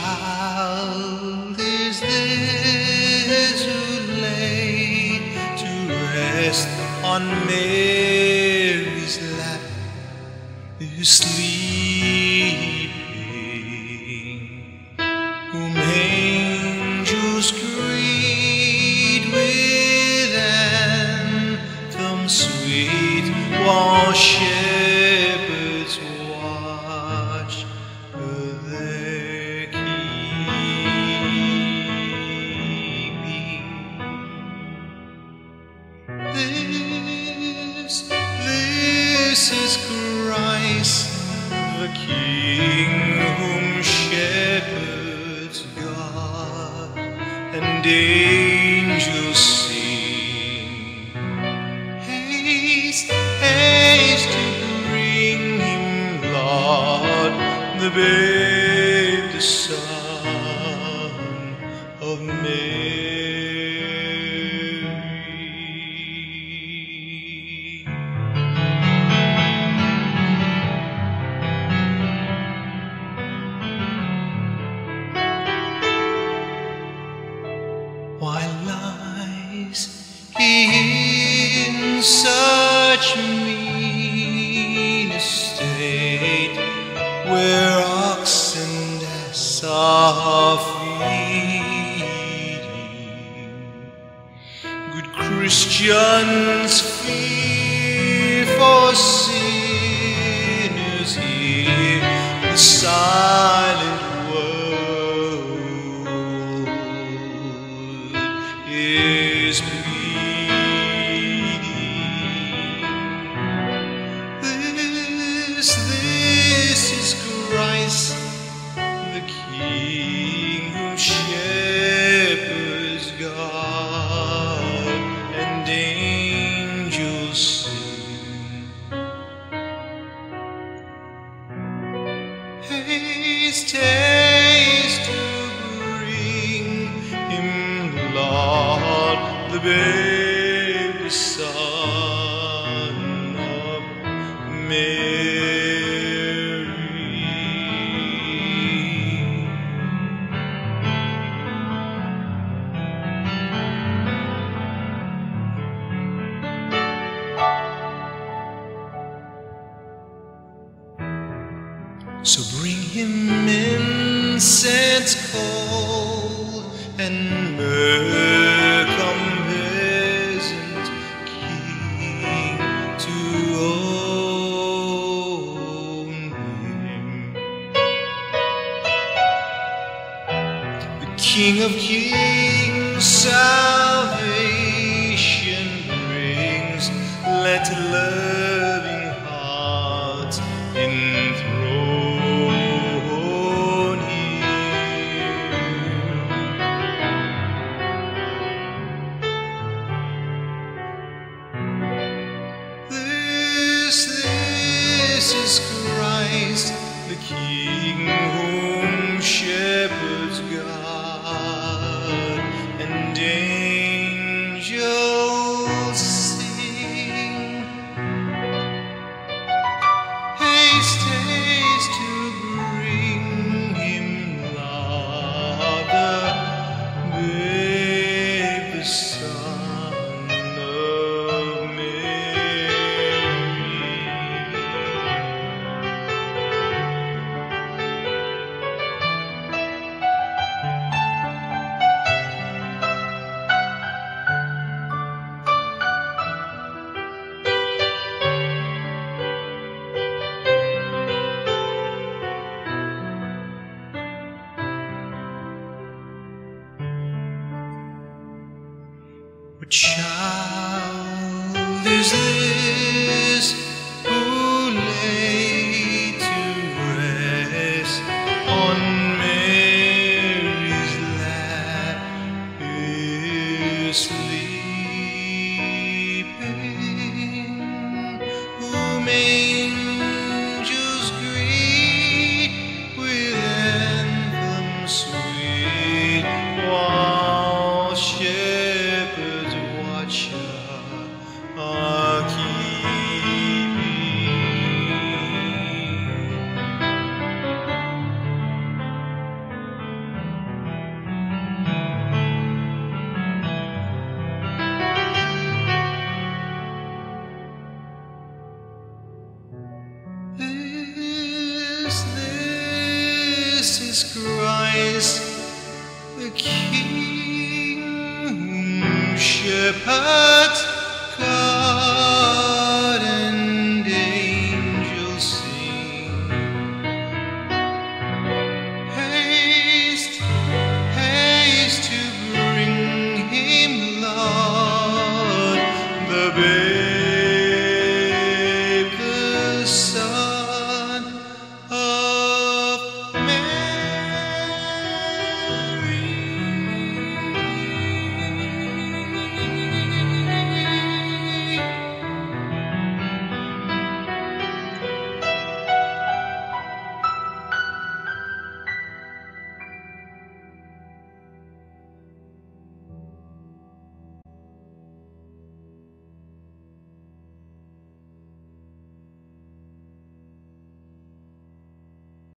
child is there who lay to rest on Mary's lap, who's sleeping, whom angels greet with anthems sweet, while shepherds watch for their keeping. This is Christ, the King, whom shepherds guard and angels sing. Haste, haste to bring him, Lord, the babe, the Son of Mary. Why lies he in such mean a state, where ox and ass are feeding? Good Christians fear for sinners here, the silent is bleeding. This is Christ, the King, whom shepherds guard and angels sing. Haste, haste to bring him, Lord, the babe, the Son of Mary. So bring him incense cold and myrrh, King of kings, salvation brings. Let loving hearts enthrone Him. This is Christ, the King, whom shepherds guard and angels sing. Haste, haste to bring him, Lord, the babe, the Son of Mary. What child is this who lay to rest on Mary's lap, is sleeping, whom angels greet with anthems sweet, while shepherds watch her keep. be.